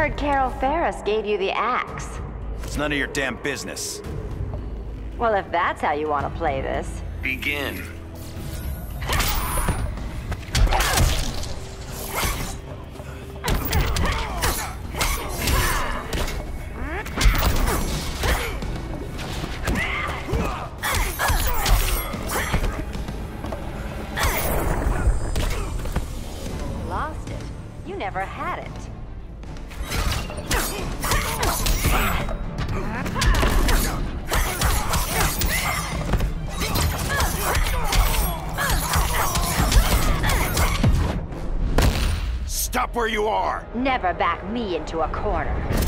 heard Carol Ferris gave you the axe. It's none of your damn business. Well, if that's how you want to play this... Begin. Lost it. You never had it. Stop where you are! Never back me into a corner.